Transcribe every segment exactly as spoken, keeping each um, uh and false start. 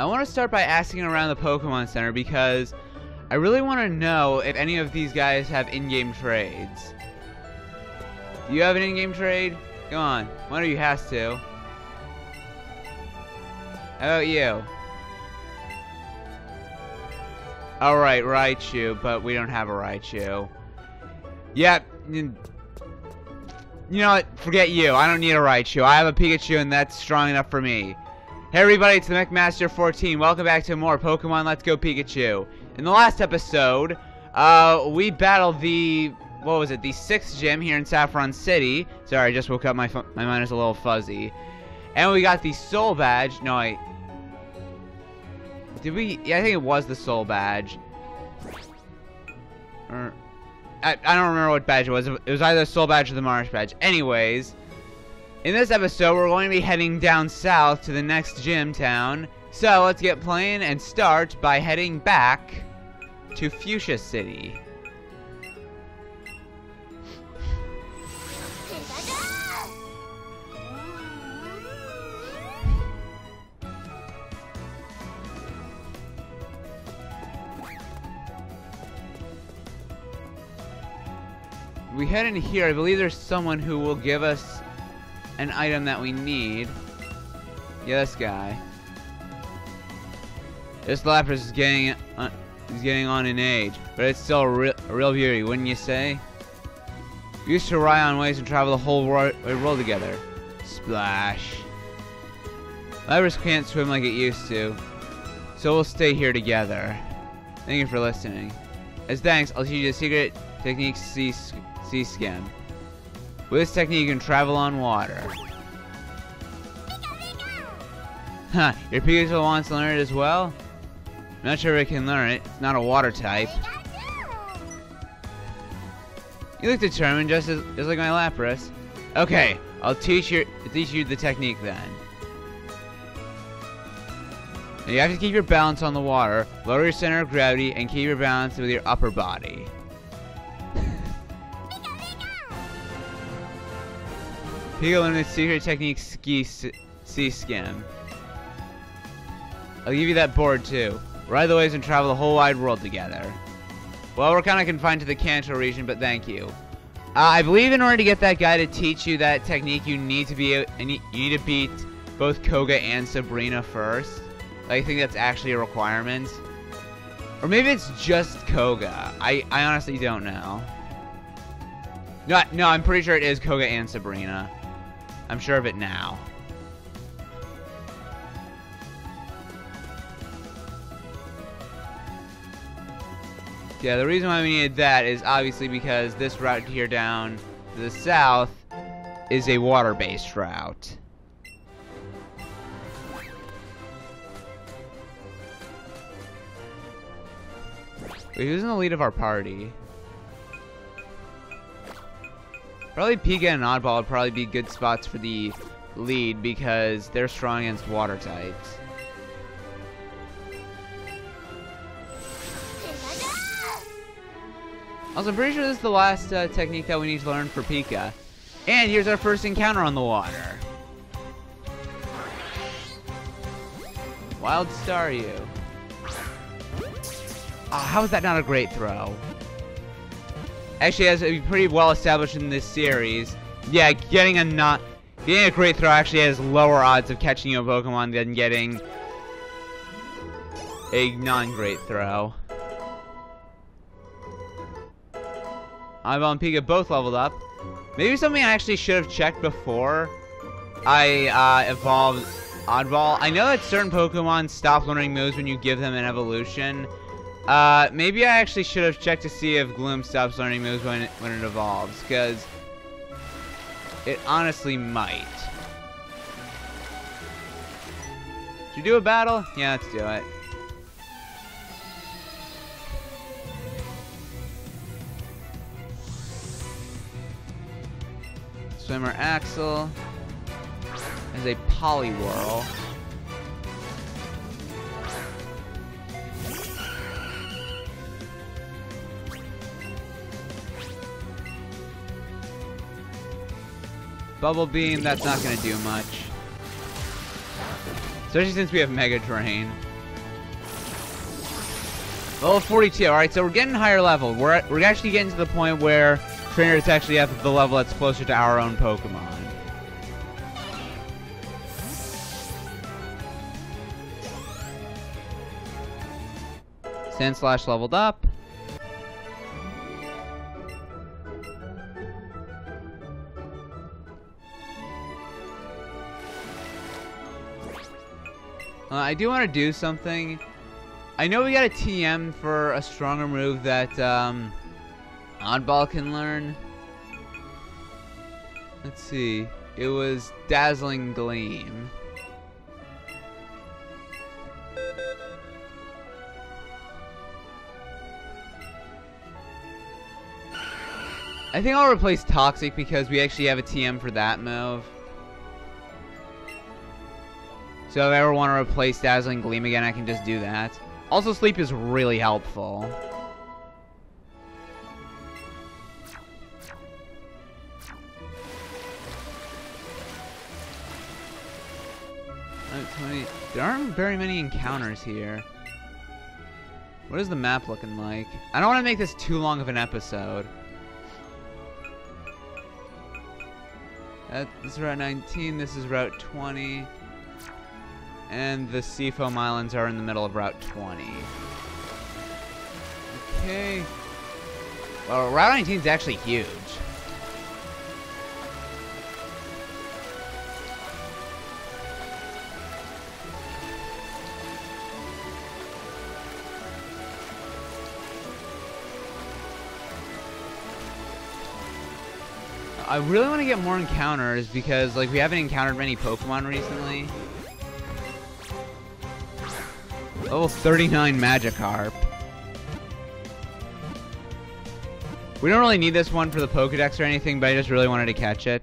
I want to start by asking around the Pokemon Center because I really want to know if any of these guys have in-game trades. Do you have an in-game trade? Come on, one of you has to. How about you? Alright, Raichu, but we don't have a Raichu. Yep. You know what? Forget you. I don't need a Raichu. I have a Pikachu and that's strong enough for me. Hey everybody, it's the Mick Master fourteen. Welcome back to more Pokemon Let's Go Pikachu. In the last episode, uh, we battled the, what was it, the sixth gym here in Saffron City. Sorry, I just woke up, my, my mind is a little fuzzy. And we got the Soul Badge. No, I... Did we... Yeah, I think it was the Soul Badge. Or... I, I don't remember what badge it was. It was either the Soul Badge or the Marsh Badge. Anyways, in this episode, we're going to be heading down south to the next gym town. So, let's get playing and start by heading back to Fuchsia City. We head in here. I believe there's someone who will give us an item that we need. Yeah, this guy. This Lapras is getting on, is getting on in age, but it's still a real, a real beauty, wouldn't you say? We used to ride on waves and travel the whole world, world together. Splash. Lapras can't swim like it used to, so we'll stay here together. Thank you for listening. As thanks, I'll teach you a secret technique. See. Sea skim. With this technique, you can travel on water. Huh, your Pikachu wants to learn it as well? I'm not sure if it can learn it. It's not a water type. You look determined, just as just like my Lapras. Okay, I'll teach you teach you the technique then. Now you have to keep your balance on the water, lower your center of gravity, and keep your balance with your upper body. Pikachu learned the secret technique, ski sea skim. I'll give you that board too. Ride the waves and travel the whole wide world together. Well, we're kind of confined to the Kanto region, but thank you. Uh, I believe in order to get that guy to teach you that technique, you need to be and you need to beat both Koga and Sabrina first. Like, I think that's actually a requirement, or maybe it's just Koga. I I honestly don't know. No, no, I'm pretty sure it is Koga and Sabrina. I'm sure of it now. Yeah, the reason why we needed that is obviously because this route here down to the south is a water-based route. Wait, who's in the lead of our party? Probably Pika and Oddball would probably be good spots for the lead because they're strong against water types. Also, I'm pretty sure this is the last uh, technique that we need to learn for Pika. And here's our first encounter on the water. Wild Staryu. Oh, how is that not a great throw? Actually, as it's pretty well established in this series, yeah, getting a not getting a great throw actually has lower odds of catching your Pokemon than getting a non-great throw. Oddball and Pika both leveled up. Maybe something I actually should have checked before I uh, evolved Oddball. I know that certain Pokemon stop learning moves when you give them an evolution. Uh, maybe I actually should have checked to see if Gloom stops learning moves when it, when it evolves, because it honestly might. Should we do a battle? Yeah, let's do it. Swimmer Axel is a Poliwhirl. Bubble Beam, that's not going to do much. Especially since we have Mega Drain. Level forty-two. All right, so we're getting higher level. We're at, we're actually getting to the point where trainers actually have the level that's closer to our own Pokemon. Sand Slash leveled up. Uh, I do want to do something. I know we got a T M for a stronger move that um, Oddball can learn. Let's see. It was Dazzling Gleam. I think I'll replace Toxic because we actually have a T M for that move. So if I ever want to replace Dazzling Gleam again, I can just do that. Also, sleep is really helpful. twenty. There aren't very many encounters here. What is the map looking like? I don't want to make this too long of an episode. That, this is Route nineteen, this is Route twenty. And the Seafoam Islands are in the middle of Route twenty. Okay. Well, Route nineteen is actually huge. I really want to get more encounters because, like, we haven't encountered many Pokemon recently. Level thirty-nine Magikarp. We don't really need this one for the Pokedex or anything, but I just really wanted to catch it.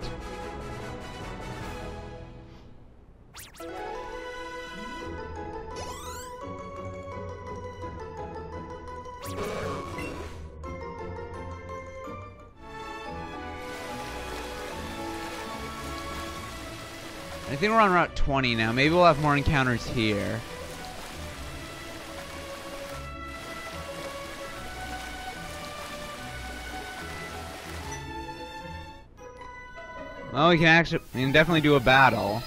I think we're on Route twenty now. Maybe we'll have more encounters here. Well, we can actually we can definitely do a battle.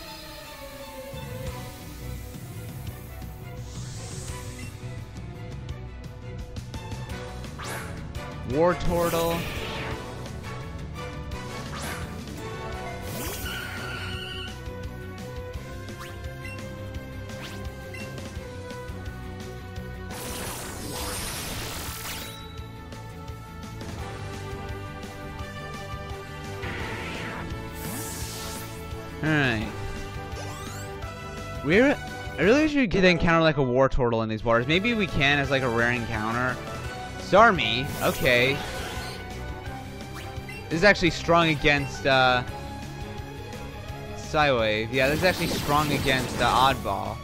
Wartortle. Alright. We're I really should get to encounter like a Wartortle in these waters. Maybe we can as like a rare encounter. Starmie, okay. This is actually strong against uh Psywave. Yeah, this is actually strong against uh, Oddball.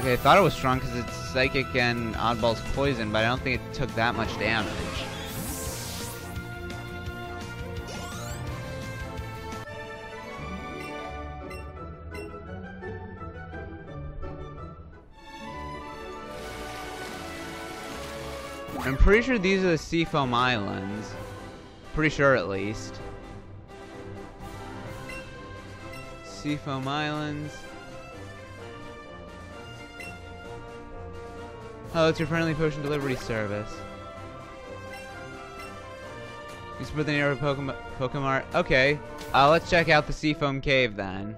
Okay, I thought it was strong because it's Psychic and Oddball's poison, but I don't think it took that much damage. I'm pretty sure these are the Seafoam Islands. Pretty sure, at least. Seafoam Islands. Oh, it's your friendly potion delivery service. You split the nearby Pokemart. Okay, uh, let's check out the Seafoam Cave then.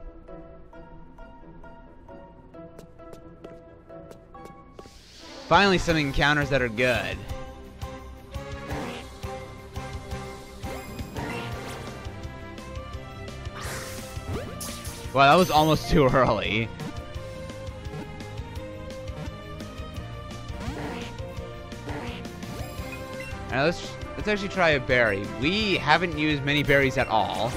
Finally, some encounters that are good. Wow, that was almost too early. Alright, let's, let's actually try a berry. We haven't used many berries at all.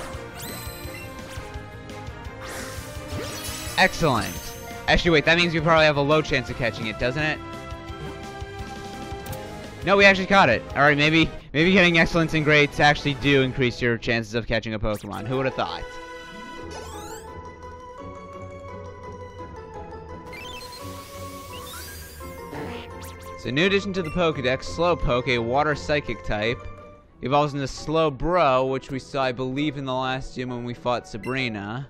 Excellent. Actually, wait, that means we probably have a low chance of catching it, doesn't it? No, we actually caught it. Alright, maybe maybe getting excellence and greats actually do increase your chances of catching a Pokemon. Who would have thought? So, new addition to the Pokedex, Slowpoke, a water psychic type, evolves into Slowbro, which we saw, I believe, in the last gym when we fought Sabrina.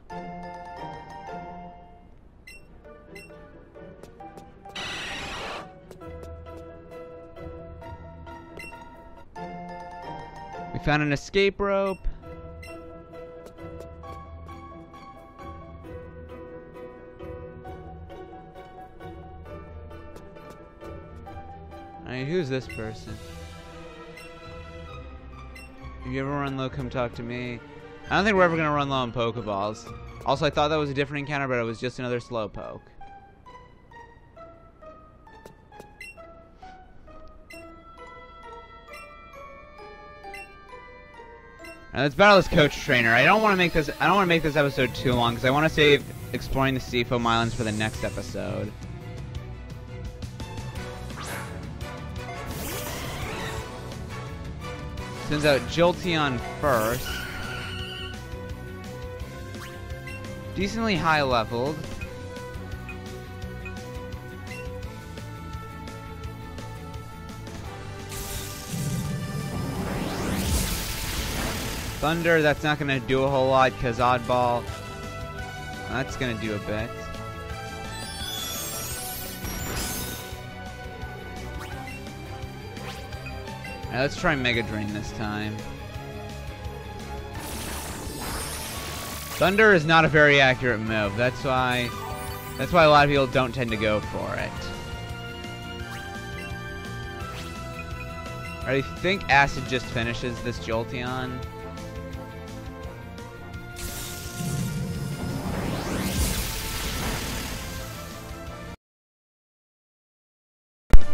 We found an escape rope. Alright, who's this person? If you ever run low, come talk to me. I don't think we're ever going to run low on Pokeballs. Also, I thought that was a different encounter, but it was just another Slowpoke. Now, let's battle this coach trainer. I don't want to make this. I don't want to make this episode too long because I want to save exploring the Seafoam Islands for the next episode. Sends out Jolteon first. Decently high leveled. Thunder, that's not gonna do a whole lot because Oddball, that's gonna do a bit. Alright, let's try Mega Drain this time. Thunder is not a very accurate move, that's why that's why a lot of people don't tend to go for it. Alright, I think Acid just finishes this Jolteon.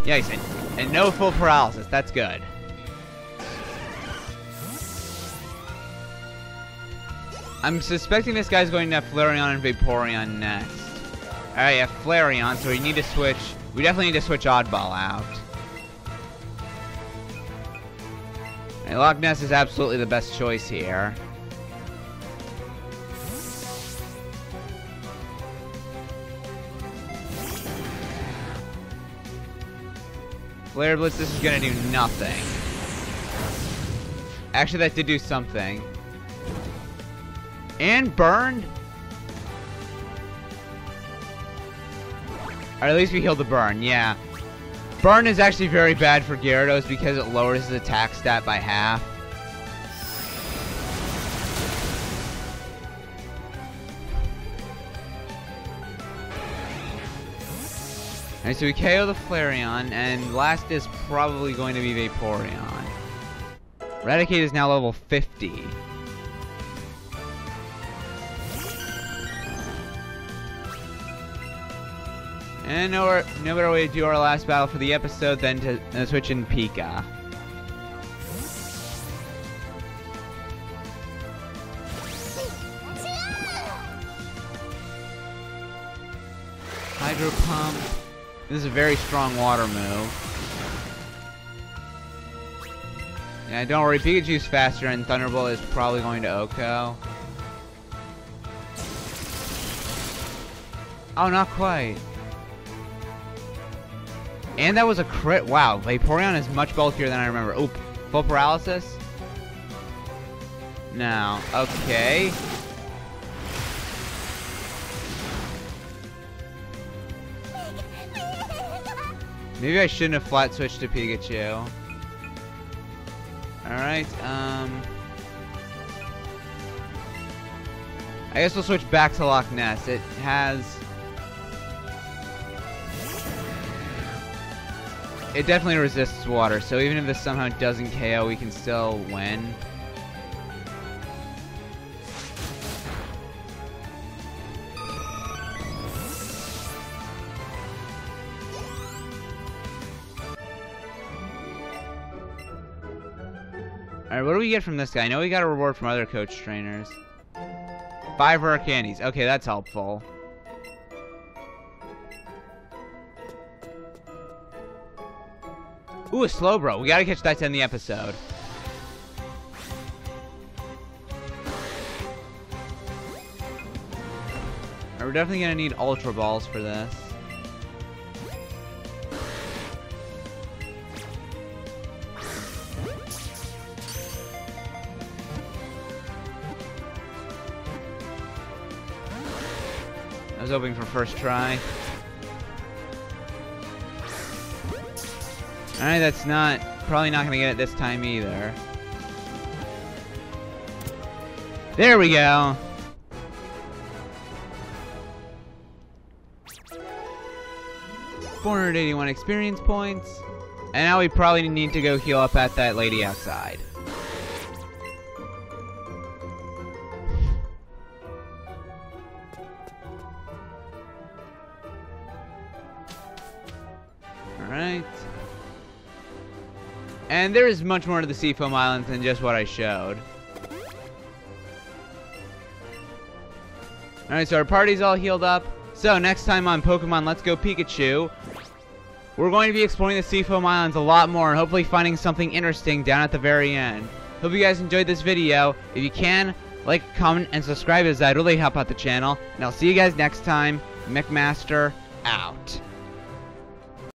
Yikes, and, and no full paralysis, that's good. I'm suspecting this guy's going to have Flareon and Vaporeon next. Alright, yeah, Flareon, so we need to switch. We definitely need to switch Oddball out. And Loch Ness is absolutely the best choice here. Flare Blitz, this is gonna do nothing. Actually, that did do something. And burned? Or at least we healed the burn, yeah. Burn is actually very bad for Gyarados because it lowers his attack stat by half. Alright, so we K O the Flareon, and last is probably going to be Vaporeon. Raticate is now level fifty. And no, no better way to do our last battle for the episode than to uh, switch in Pika. Hydro Pump. This is a very strong water move. Yeah, don't worry, Pikachu's faster and Thunderbolt is probably going to Oko. Oh, not quite. And that was a crit. Wow, Vaporeon is much bulkier than I remember. Oop, full paralysis? No, okay. Maybe I shouldn't have flat switched to Pikachu. Alright, um... I guess we'll switch back to Loch Ness. It has... It definitely resists water, so even if this somehow doesn't K O, we can still win. Alright, what do we get from this guy? I know we got a reward from other coach trainers. Five rare candies. Okay, that's helpful. Ooh, a Slowbro. We gotta catch that to end the episode. Alright, we're definitely gonna need Ultra Balls for this. was hoping for first try. Alright, that's not... Probably not going to get it this time either. There we go! four hundred eighty-one experience points. And now we probably need to go heal up at that lady outside. Alright. And there is much more to the Seafoam Islands than just what I showed. Alright, so our party's all healed up. So, next time on Pokemon Let's Go Pikachu, we're going to be exploring the Seafoam Islands a lot more and hopefully finding something interesting down at the very end. Hope you guys enjoyed this video. If you can, like, comment, and subscribe, as that really help out the channel. And I'll see you guys next time. Mick Master, out.